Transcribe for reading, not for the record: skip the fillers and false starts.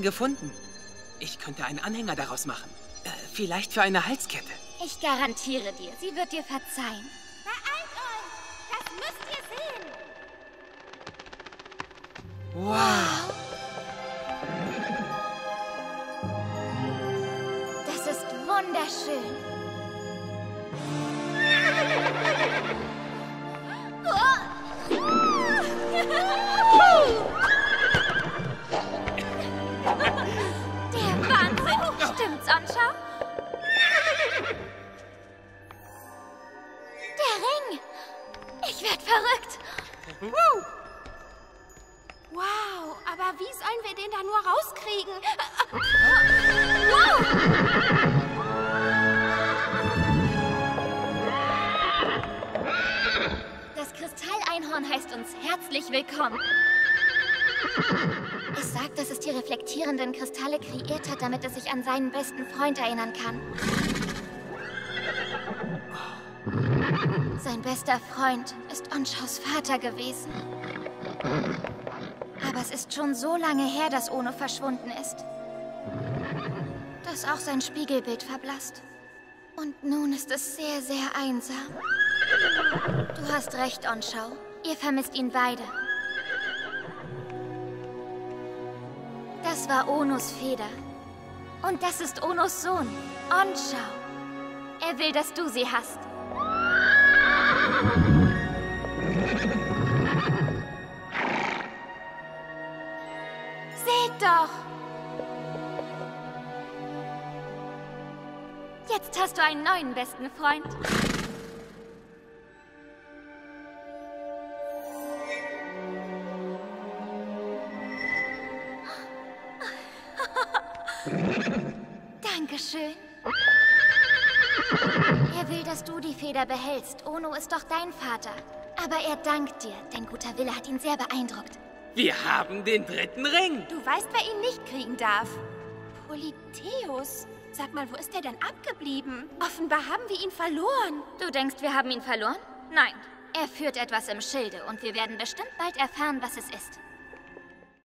Gefunden. Ich könnte einen Anhänger daraus machen. Vielleicht für eine Halskette. Ich garantiere dir, sie wird dir verzeihen. Beeilt euch! Das müsst ihr sehen! Wow! Das ist wunderschön. Stimmt's, Onchao? Der Ring! Ich werd verrückt! Wow, aber wie sollen wir den da nur rauskriegen? Wow! Das Kristall-Einhorn heißt uns herzlich willkommen. Es sagt, dass es die reflektierenden Kristalle kreiert hat, damit es sich an seinen besten Freund erinnern kann. Sein bester Freund ist Onchaos Vater gewesen. Aber es ist schon so lange her, dass Ono verschwunden ist, dass auch sein Spiegelbild verblasst. Und nun ist es sehr, sehr einsam. Du hast recht, Onchao. Ihr vermisst ihn beide. Das war Onos Feder. Und das ist Onos Sohn, Onchao. Er will, dass du sie hast. Seht doch! Jetzt hast du einen neuen besten Freund. Dankeschön. Er will, dass du die Feder behältst. Ono ist doch dein Vater. Aber er dankt dir. Dein guter Wille hat ihn sehr beeindruckt. Wir haben den dritten Ring. Du weißt, wer ihn nicht kriegen darf. Polytheus. Sag mal, wo ist er denn abgeblieben? Offenbar haben wir ihn verloren. Du denkst, wir haben ihn verloren? Nein. Er führt etwas im Schilde und wir werden bestimmt bald erfahren, was es ist.